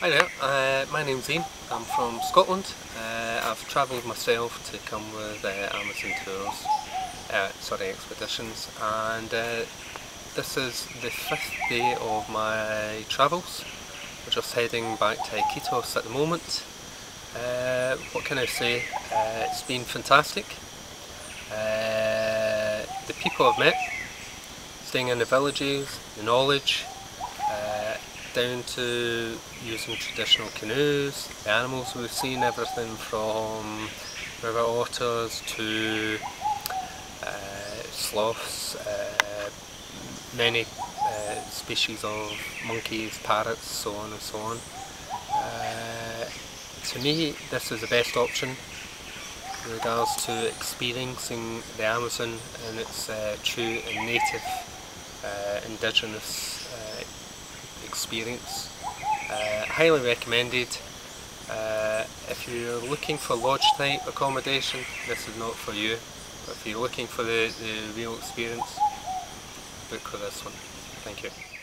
Hi there, my name's Ian, I'm from Scotland. I've travelled myself to come with Amazon Tours, Expeditions, and this is the 5th day of my travels. We're just heading back to Iquitos at the moment. What can I say? It's been fantastic. The people I've met, staying in the villages, the knowledge, down to using traditional canoes, the animals we've seen, everything from river otters to sloths, many species of monkeys, parrots, so on and so on. To me, this is the best option in regards to experiencing the Amazon in its true and native indigenous experience. Highly recommended. If you're looking for lodge type accommodation, this is not for you, but if you're looking for the real experience, book for this one. Thank you.